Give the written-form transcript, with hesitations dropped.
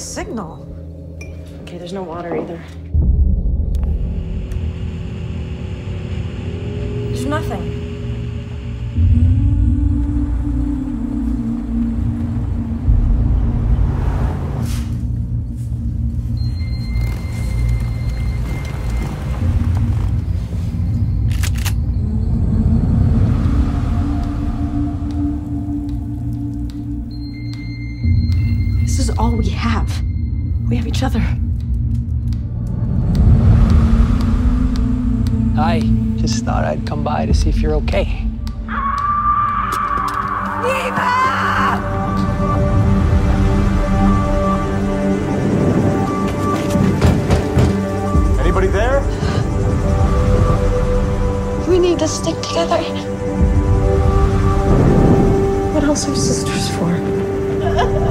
signal. Okay, there's no water either. There's nothing. This is all we have. We have each other. I just thought I'd come by to see if you're okay. Eva! Anybody there? We need to stick together. What else are sisters for?